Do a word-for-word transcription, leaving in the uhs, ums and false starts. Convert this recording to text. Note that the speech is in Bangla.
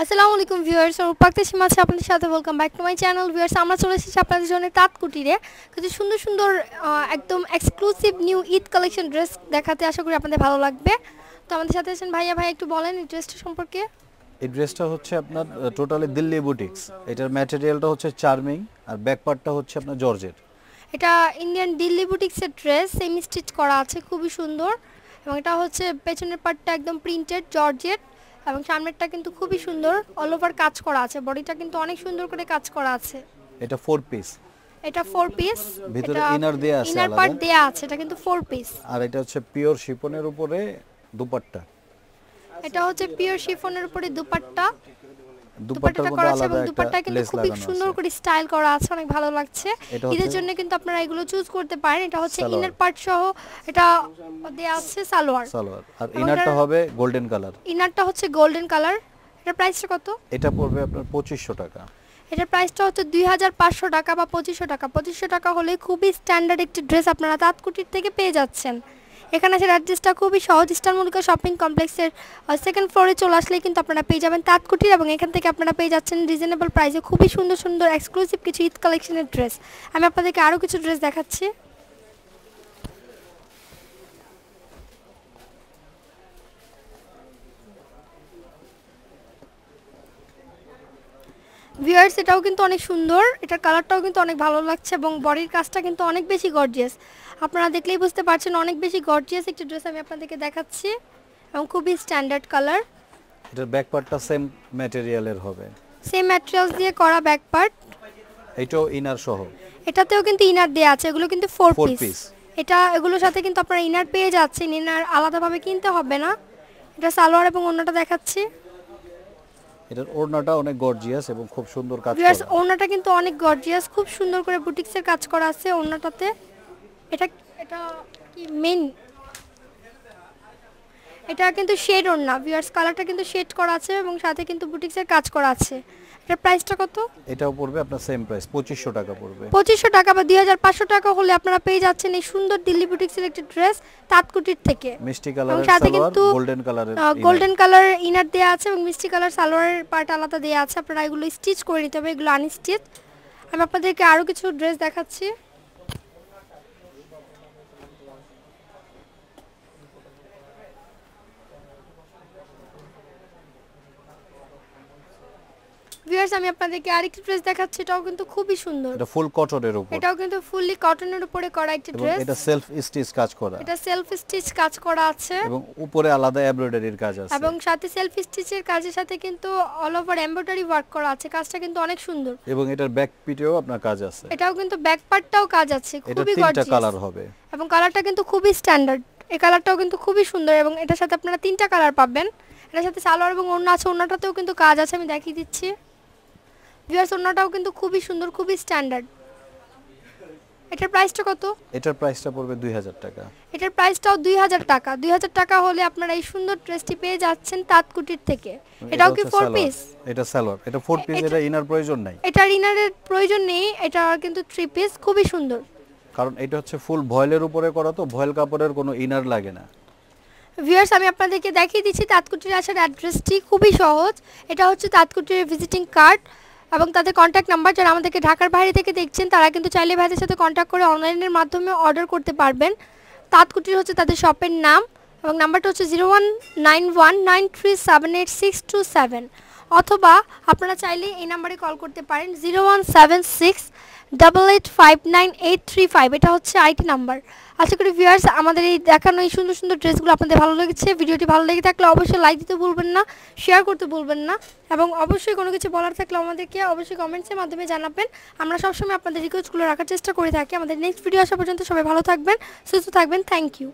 Assalamualaikum viewers और उपस्थित हैं मासे आपने शायद welcome back to my channel viewers सामना चले से आपने जो ने तात कुटी रे कुछ शुंदर शुंदर एकदम exclusive new Eid collection dress देखाते आशा करूँ आपने भालो लग बे तो आपने शायद ऐसे भाई या भाई एक तो बोलें dress शॉप पर क्या dress टा होच्छे अपना totally दिल्ली boutiques इटर material टा होच्छे charming और back part टा होच्छे अपना georgette इटा Indian Delhi boutiques dress semi stitch करा आच्छे खूबी शुंदर एवं इटा होच्छे पेचने पट्टा एकदम printed georgette এবং সামনেরটা কিন্তু খুবই সুন্দর অল ওভার কাজ করা আছে বডিটা কিন্তু অনেক সুন্দর করে কাজ করা আছে এটা four পিস এটা four পিস ভিতরে ইনার দেয়া আছে ইনার পার্ট দেয়া আছে এটা কিন্তু four পিস আর এটা হচ্ছে পিওর শিফনের উপরে দুপাট্টা এটা হচ্ছে পিওর শিফনের উপরে দুপাট্টা দুপাট্টা করা আছে এবং দুপাট্টা কিন্তু খুবই সুন্দর করে স্টাইল করা আছে অনেক ভালো লাগছে এর জন্য কিন্তু আপনারা এগুলো চুজ করতে পারেন এটা হচ্ছে ইনার পার্ট সহ এটা দেয়া আছে সালোয়ার সালোয়ার আর ইনারটা হবে গোল্ডেন কালার ইনারটা হচ্ছে গোল্ডেন কালার এর প্রাইসটা কত এটা পড়বে আপনার পঁচিশশো টাকা এর প্রাইসটা হচ্ছে দুই হাজার পাঁচশো টাকা বা পঁচিশশো টাকা পঁচিশশো টাকা হলে খুবই স্ট্যান্ডার্ড একটা ড্রেস আপনারা তাতকুটির থেকে পেয়ে যাচ্ছেন এখানে আছে অ্যাড্রেসটা খুবই সহজ ইস্টারমুলকা শপিং কমপ্লেক্সের সেকেন্ড ফ্লোরে চলে আসলে কিন্তু আপনারা পেয়ে যাবেন তাতকুটির এবং এখান থেকে আপনারা পেয়ে যাচ্ছেন রিজনেবল প্রাইসে খুবই সুন্দর সুন্দর এক্সক্লুসিভ কিছু ঈদ কালেকশনের ড্রেস আমি আপনাদেরকে আরো কিছু ড্রেস দেখাচ্ছি ভিউয়ার্স এটাও কিন্তু অনেক সুন্দর এটার কালারটাও কিন্তু অনেক ভালো লাগছে এবং বডির কাজটা কিন্তু অনেক বেশি গর্জিয়াস আপনারা দেখলেই বুঝতে পারছেন অনেক বেশি গর্জিয়াস একটা ড্রেস আমি আপনাদেরকে দেখাচ্ছি এবং খুবই স্ট্যান্ডার্ড কালার এটার ব্যাক পার্টটা সেম ম্যাটেরিয়ালের হবে সেম ম্যাটেরিয়ালস দিয়ে করা ব্যাক পার্ট এটাও ইনার সহ এটাতেও কিন্তু ইনার দেয়া আছে এগুলো কিন্তু four পিস এটা এগুলোর সাথে কিন্তু আপনারা ইনার পেয়ে যাচ্ছেন ইনার আলাদাভাবে কিনতে হবে না এটা সালোয়ার এবং ওন্নাটা দেখাচ্ছি এটার ওড়নাটা অনেক গর্জিয়াস এবং খুব সুন্দর কাজ করা আছে। ওড়নাটা কিন্তু অনেক গর্জিয়াস খুব সুন্দর করে বুটিক্সের কাজ করা আছে ওড়নাটাতে। এটা এটা কি মেইন এটা কিন্তু শেড ওড়না। ভিউয়ার্স কালারটা কিন্তু শেড করা আছে এবং সাথে কিন্তু বুটিক্সের কাজ করা আছে। এটা প্রাইসটা কত? এটাও পড়বে আপনার সেম প্রাইস পঁচিশশো টাকা পড়বে। পঁচিশশো টাকা বা দুই হাজার পাঁচশো টাকা হলে আপনারা পেয়ে যাচ্ছেন এই সুন্দর দিল্লি বুটিক্সের একটা ড্রেস তাতকুটির থেকে। মিষ্টি কালারের সালোয়ার গোল্ডেন কালারের গোল্ডেন কালার ইনার দেয়া আছে এবং মিষ্টি কালার সালোয়ারের পার্ট আলাদা দেয়া আছে আপনারা এগুলো স্টিচ করে নিতে হবে এগুলো আনস্টিচ। আমি আপনাদেরকে আরো কিছু ড্রেস দেখাচ্ছি। ভিউয়ার্স আমি আপনাদেরকে আরেকটা ড্রেস দেখাচ্ছি এটাও কিন্তু খুবই সুন্দর এটা ফুল কটনের উপর এটাও কিন্তু ফুললি কটনের উপরে করা একটা ড্রেস এটা সেলফ স্টিচ কাজ করা এটা সেলফ স্টিচ কাজ করা আছে এবং উপরে আলাদা এমব্রয়ডারির কাজ আছে এবং সাথে সেলফ স্টিচের কাজের সাথে কিন্তু অল ওভার এমব্রয়ডারি ওয়ার্ক করা আছে কাজটা কিন্তু অনেক সুন্দর এবং এটার ব্যাক পিটেও আপনার কাজ আছে এটাও কিন্তু ব্যাক পার্টটাও কাজ আছে খুবই গর্জিয়াস এটা তিনটা কালার হবে এবং কালারটা কিন্তু খুবই স্ট্যান্ডার্ড এই কালারটাও কিন্তু খুবই সুন্দর এবং এটার সাথে আপনারা তিনটা কালার পাবেন এটার সাথে সালোয়ার এবং ওড়না আছে ওড়নাটাতেও কিন্তু কাজ আছে আমি দেখিয়ে দিচ্ছি ভিউয়ার্স ওড়নাটাও কিন্তু খুবই সুন্দর খুবই স্ট্যান্ডার্ড এটার প্রাইসটা কত এটার প্রাইসটা পড়বে দুই হাজার টাকা এটার প্রাইসটাও দুই হাজার টাকা দুই হাজার টাকা হলে আপনারা এই সুন্দর ড্রেসটি পেয়ে যাচ্ছেন তাতকুটির থেকে এটাও কি four পিস এটা সালোয়ার এটা four পিস এটা ইনার প্রয়োজন নাই এটার ইনারের প্রয়োজন নেই এটা কিন্তু three পিস খুবই সুন্দর কারণ এটা হচ্ছে ফুল ভয়েলের উপরে করা তো ভয়েল কাপড়ের কোনো ইনার লাগে না ভিউয়ার্স আমি আপনাদেরকে দেখিয়ে দিচ্ছি তাতকুটির আসার অ্যাড্রেসটি খুবই সহজ এটা হচ্ছে তাতকুটির ভিজিটিং কার্ড এবং তাদের কন্টাক্ট নাম্বার যারা আমাদেরকে ঢাকার বাইরে থেকে দেখছেন তারা কিন্তু চাইলে ভাইদের সাথে কন্টাক্ট করে অনলাইনের মাধ্যমে অর্ডার করতে পারবেন তাতকুটির হচ্ছে তাদের শপের নাম এবং নাম্বারটা হচ্ছে zero one nine one nine three seven eight six two seven অথবা আপনারা চাইলে এই নাম্বারে কল করতে পারেন zero one seven six double eight five nine eight three five এটা হচ্ছে আইটি নাম্বার আশা করি ভিউয়ার্স আমাদের এই দেখানো এই সুন্দর সুন্দর ড্রেসগুলো আপনাদের ভালো লেগেছে ভিডিওটি ভালো লেগে থাকলে অবশ্যই লাইক দিতে ভুলবেন না শেয়ার করতে ভুলবেন না এবং অবশ্যই কোনো কিছু বলার থাকলে আমাদেরকে অবশ্যই কমেন্টসের মাধ্যমে জানাবেন আমরা সবসময় আপনাদের রিকোয়েস্টগুলো রাখার চেষ্টা করে থাকি আমাদের নেক্সট ভিডিও আসা পর্যন্ত সবাই ভালো থাকবেন সুস্থ থাকবেন থ্যাংক ইউ